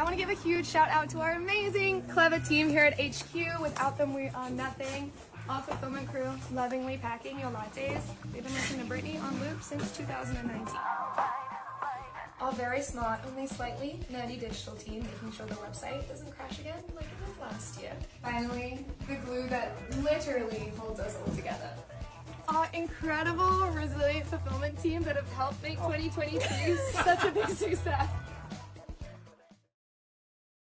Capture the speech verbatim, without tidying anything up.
I want to give a huge shout out to our amazing Cleva team here at H Q. Without them, we are nothing. All fulfillment crew lovingly packing your lattes. They've been listening to Britney on loop since two thousand nineteen. All very smart, only slightly nerdy digital team, making sure the website doesn't crash again like it did last year. Finally, the glue that literally holds us all together. Our incredible, resilient fulfillment team that have helped make twenty twenty-two such a big success.